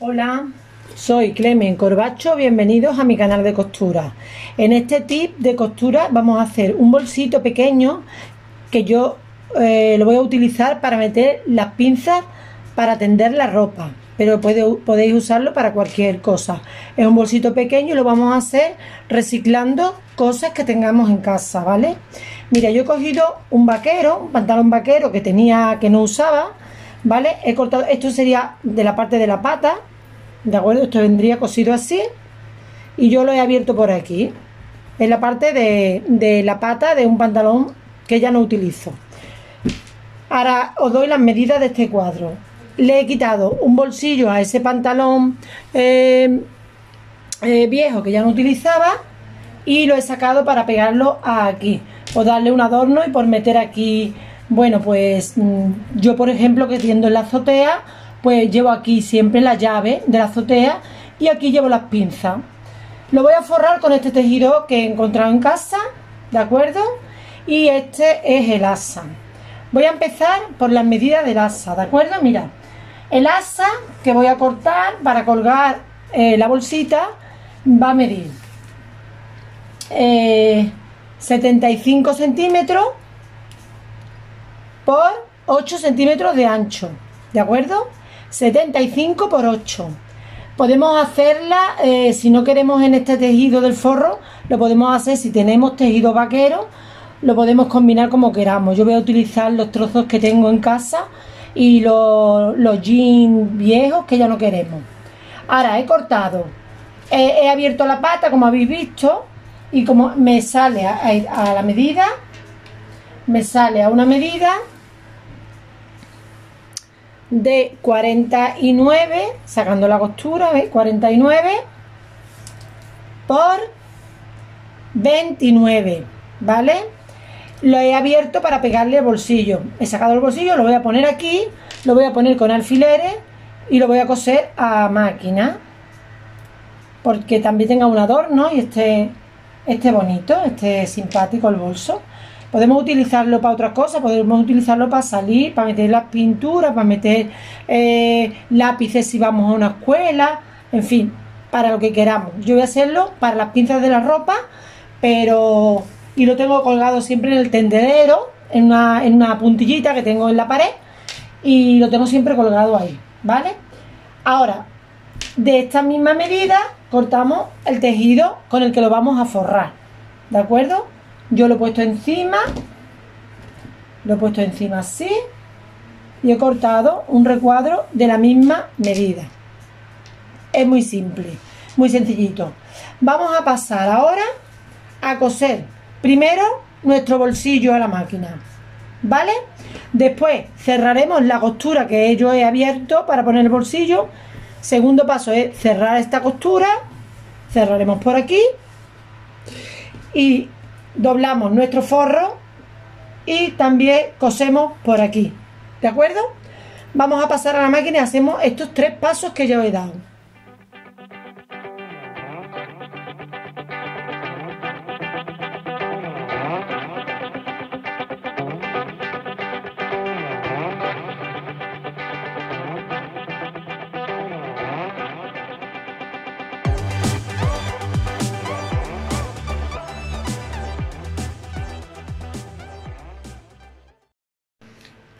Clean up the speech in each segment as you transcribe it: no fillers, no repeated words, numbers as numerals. Hola, soy Clemen Corbacho, bienvenidos a mi canal de costura. En este tip de costura vamos a hacer un bolsito pequeño que yo lo voy a utilizar para meter las pinzas para tender la ropa, pero podéis usarlo para cualquier cosa. Es un bolsito pequeño y lo vamos a hacer reciclando cosas que tengamos en casa, ¿vale? Mira, yo he cogido un vaquero, un pantalón vaquero que tenía, que no usaba, ¿vale? He cortado, esto sería de la parte de la pata, ¿de acuerdo? Esto vendría cosido así y yo lo he abierto por aquí. Es la parte de la pata de un pantalón que ya no utilizo. Ahora os doy las medidas de este cuadro. Le he quitado un bolsillo a ese pantalón viejo que ya no utilizaba y lo he sacado para pegarlo aquí o darle un adorno y por meter aquí. Bueno, pues yo, por ejemplo, que tiendo en la azotea, pues llevo aquí siempre la llave de la azotea y aquí llevo las pinzas. Lo voy a forrar con este tejido que he encontrado en casa, ¿de acuerdo? Y este es el asa. Voy a empezar por las medidas del asa, ¿de acuerdo? Mira, el asa que voy a cortar para colgar la bolsita va a medir 75 centímetros por 8 centímetros de ancho, ¿de acuerdo? 75 por 8. Podemos hacerla, si no queremos en este tejido del forro, lo podemos hacer si tenemos tejido vaquero, lo podemos combinar como queramos. Yo voy a utilizar los trozos que tengo en casa y los jeans viejos que ya no queremos. Ahora he cortado, he abierto la pata como habéis visto y como me sale a la medida, me sale a una medida de 49, sacando la costura, ¿ves? 49 por 29, ¿vale? Lo he abierto para pegarle el bolsillo. He sacado el bolsillo, lo voy a poner aquí, lo voy a poner con alfileres y lo voy a coser a máquina porque también tenga un adorno y esté bonito, esté simpático el bolso. Podemos utilizarlo para otras cosas, podemos utilizarlo para salir, para meter las pinturas, para meter lápices si vamos a una escuela, en fin, para lo que queramos. Yo voy a hacerlo para las pinzas de la ropa, pero y lo tengo colgado siempre en el tendedero, en una puntillita que tengo en la pared y lo tengo siempre colgado ahí, ¿vale? Ahora, de esta misma medida cortamos el tejido con el que lo vamos a forrar, ¿de acuerdo? Yo lo he puesto encima, así y he cortado un recuadro de la misma medida. Es muy simple, muy sencillito. Vamos a pasar ahora a coser primero nuestro bolsillo a la máquina, ¿vale? Después cerraremos la costura que yo he abierto para poner el bolsillo. Segundo paso es cerrar esta costura, cerraremos por aquí y doblamos nuestro forro y también cosemos por aquí, ¿de acuerdo? Vamos a pasar a la máquina y hacemos estos tres pasos que yo he dado.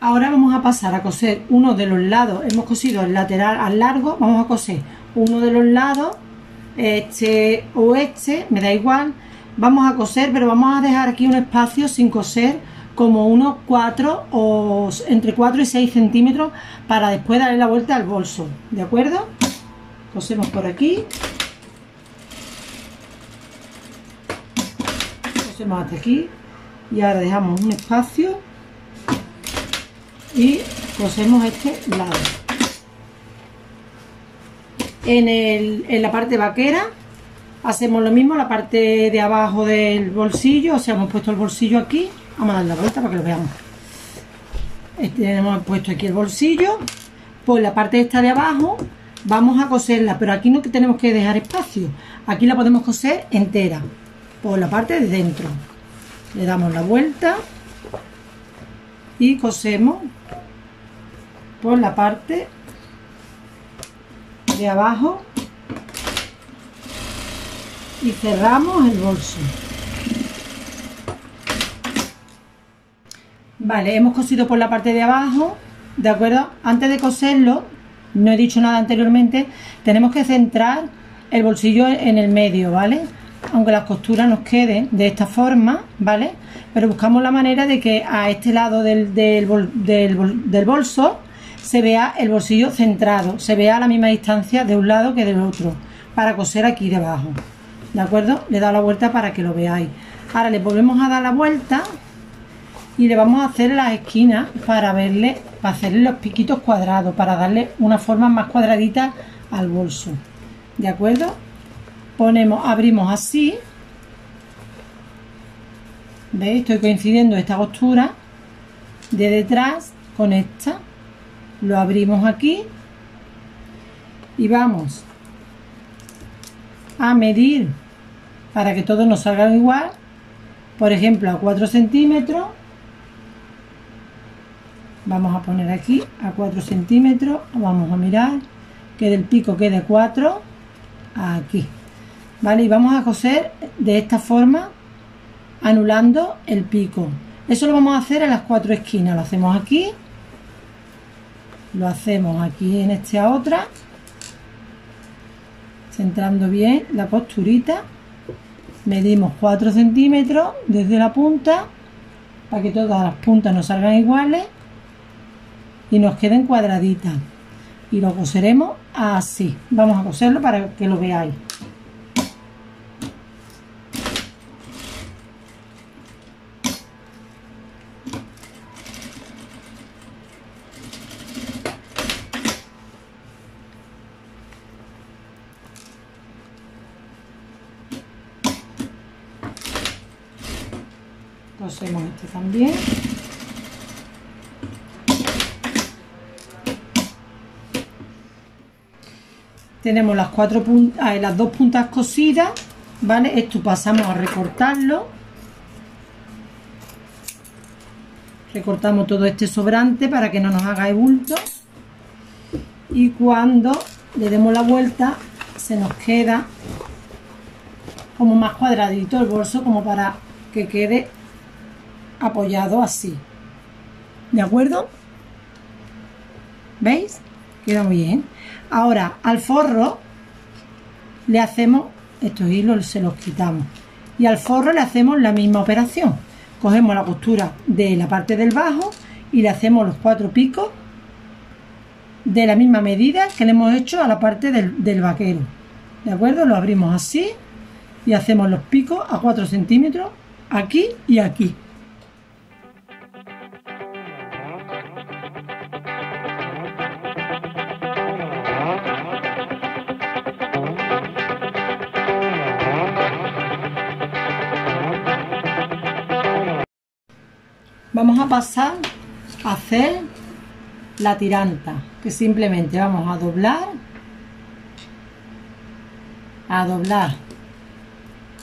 Ahora vamos a pasar a coser uno de los lados. Hemos cosido el lateral al largo, vamos a coser uno de los lados, este o este, me da igual. Vamos a coser, pero vamos a dejar aquí un espacio sin coser, como unos 4 o entre 4 y 6 centímetros para después darle la vuelta al bolso, ¿de acuerdo? Cosemos por aquí, cosemos hasta aquí y ahora dejamos un espacio y cosemos este lado. En la parte vaquera hacemos lo mismo, la parte de abajo del bolsillo, o sea, hemos puesto el bolsillo aquí, vamos a dar la vuelta para que lo veamos. Hemos puesto aquí el bolsillo, por la parte esta de abajo vamos a coserla, pero aquí no tenemos que dejar espacio, aquí la podemos coser entera, por la parte de dentro. Le damos la vuelta y cosemos por la parte de abajo y cerramos el bolso. Vale, hemos cosido por la parte de abajo, ¿de acuerdo? Antes de coserlo, no he dicho nada anteriormente, tenemos que centrar el bolsillo en el medio, ¿vale? Aunque las costuras nos queden de esta forma, ¿vale? Pero buscamos la manera de que a este lado del bolso se vea el bolsillo centrado, se vea a la misma distancia de un lado que del otro, para coser aquí debajo, ¿de acuerdo? Le he dado la vuelta para que lo veáis. Ahora le volvemos a dar la vuelta y le vamos a hacer las esquinas para hacerle los piquitos cuadrados, para darle una forma más cuadradita al bolso, ¿de acuerdo? Ponemos, abrimos así, ¿veis? Estoy coincidiendo esta costura de detrás con esta, lo abrimos aquí y vamos a medir para que todos nos salgan igual, por ejemplo a 4 centímetros. Vamos a poner aquí a 4 centímetros, vamos a mirar que del pico quede 4 aquí, ¿vale? Y vamos a coser de esta forma anulando el pico. Eso lo vamos a hacer en las cuatro esquinas, lo hacemos aquí, lo hacemos aquí en esta otra, centrando bien la costurita, medimos 4 centímetros desde la punta para que todas las puntas nos salgan iguales y nos queden cuadraditas, y lo coseremos así. Vamos a coserlo para que lo veáis. Cosemos este también. Tenemos las las dos puntas cosidas, ¿vale? Esto pasamos a recortarlo. Recortamos todo este sobrante para que no nos haga bulto. Y cuando le demos la vuelta, se nos queda como más cuadradito el bolso, como para que quede apoyado así. ¿De acuerdo? ¿Veis? Queda muy bien. Ahora al forro le hacemos, estos hilos se los quitamos, y al forro le hacemos la misma operación. Cogemos la costura de la parte del bajo y le hacemos los cuatro picos de la misma medida que le hemos hecho a la parte del vaquero, ¿de acuerdo? Lo abrimos así y hacemos los picos a 4 centímetros aquí y aquí. Vamos a pasar a hacer la tiranta, que simplemente vamos a doblar,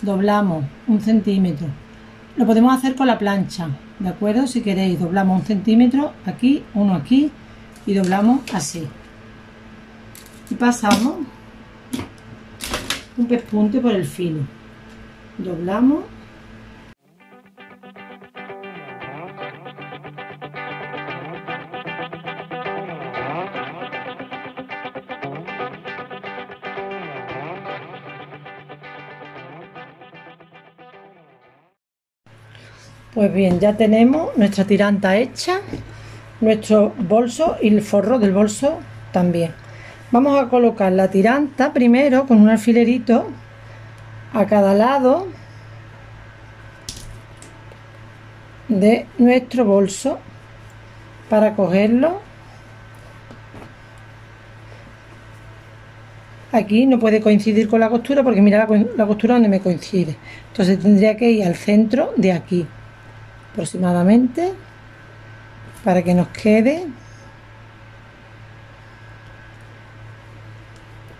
doblamos 1 centímetro. Lo podemos hacer con la plancha, ¿de acuerdo? Si queréis, doblamos 1 centímetro aquí, 1 aquí, y doblamos así. Y pasamos un pespunte por el filo, doblamos. Pues bien, ya tenemos nuestra tiranta hecha, nuestro bolso y el forro del bolso también. Vamos a colocar la tiranta primero con un alfilerito a cada lado de nuestro bolso para cogerlo. Aquí no puede coincidir con la costura porque mira la costura donde me coincide. Entonces tendría que ir al centro de aquí, aproximadamente, para que nos quede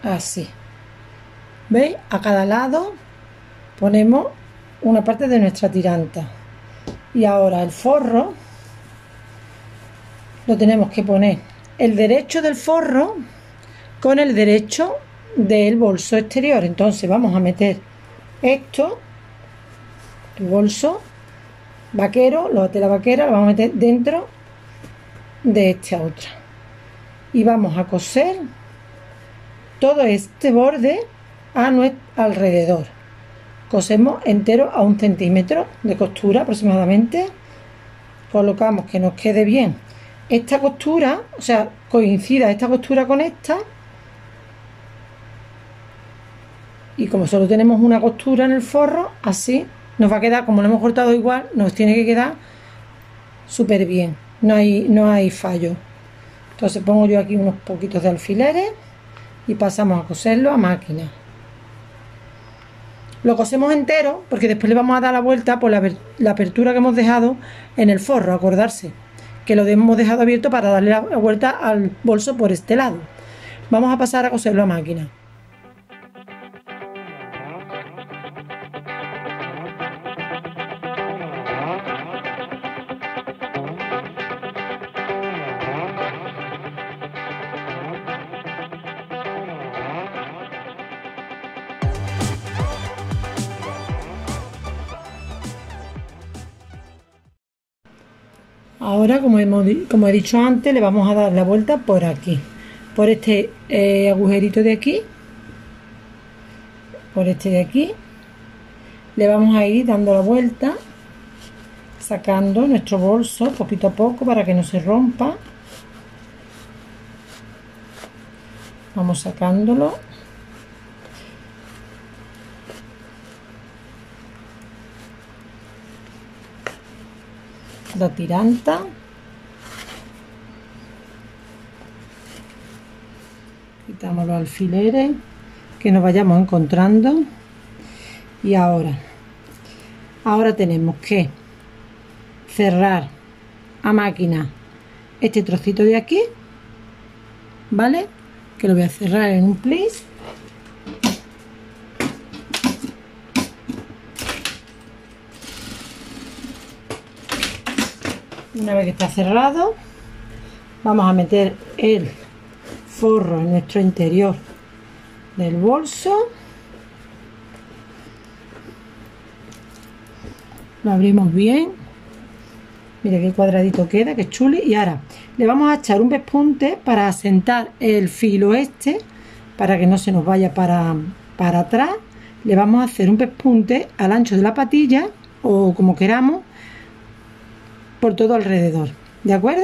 así. ¿Veis? A cada lado ponemos una parte de nuestra tiranta. Y ahora el forro lo tenemos que poner, el derecho del forro con el derecho del bolso exterior. Entonces vamos a meter esto, el bolso vaquero, la tela vaquera, lo vamos a meter dentro de esta otra y vamos a coser todo este borde a nuestro alrededor. Cosemos entero a 1 centímetro de costura aproximadamente, colocamos que nos quede bien esta costura, o sea, coincida esta costura con esta. Y como solo tenemos una costura en el forro, así nos va a quedar, como lo hemos cortado igual, nos tiene que quedar súper bien, no hay fallo. Entonces pongo yo aquí unos poquitos de alfileres y pasamos a coserlo a máquina. Lo cosemos entero porque después le vamos a dar la vuelta por la apertura que hemos dejado en el forro, acordarse que lo hemos dejado abierto para darle la vuelta al bolso por este lado. Vamos a pasar a coserlo a máquina. Ahora, como he dicho antes, le vamos a dar la vuelta por aquí, por este agujerito de aquí, por este de aquí. Le vamos a ir dando la vuelta, sacando nuestro bolso poquito a poco para que no se rompa. Vamos sacándolo. La tiranta, quitamos los alfileres que nos vayamos encontrando y ahora tenemos que cerrar a máquina este trocito de aquí, ¿vale? Que lo voy a cerrar en un plis. Una vez que está cerrado, vamos a meter el forro en nuestro interior del bolso. Lo abrimos bien. Mira qué cuadradito queda, qué chuli. Y ahora le vamos a echar un pespunte para asentar el filo este, para que no se nos vaya para atrás. Le vamos a hacer un pespunte al ancho de la patilla o como queramos, por todo alrededor, ¿de acuerdo?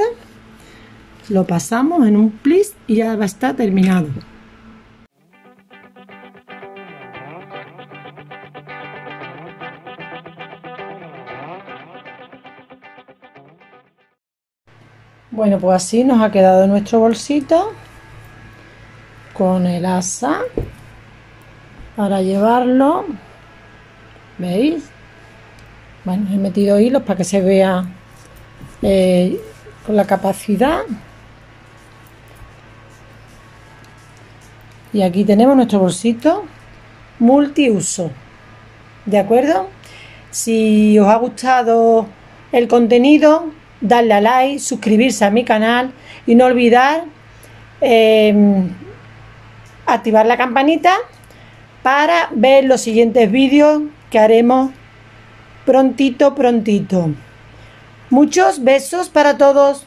Lo pasamos en un plis y ya va a estar terminado. Bueno, pues así nos ha quedado nuestro bolsito con el asa para llevarlo, ¿veis? Bueno, he metido hilos para que se vea con la capacidad, y aquí tenemos nuestro bolsito multiuso, ¿de acuerdo? Si os ha gustado el contenido, dadle a like, suscribirse a mi canal y no olvidar activar la campanita para ver los siguientes vídeos que haremos prontito. Muchos besos para todos.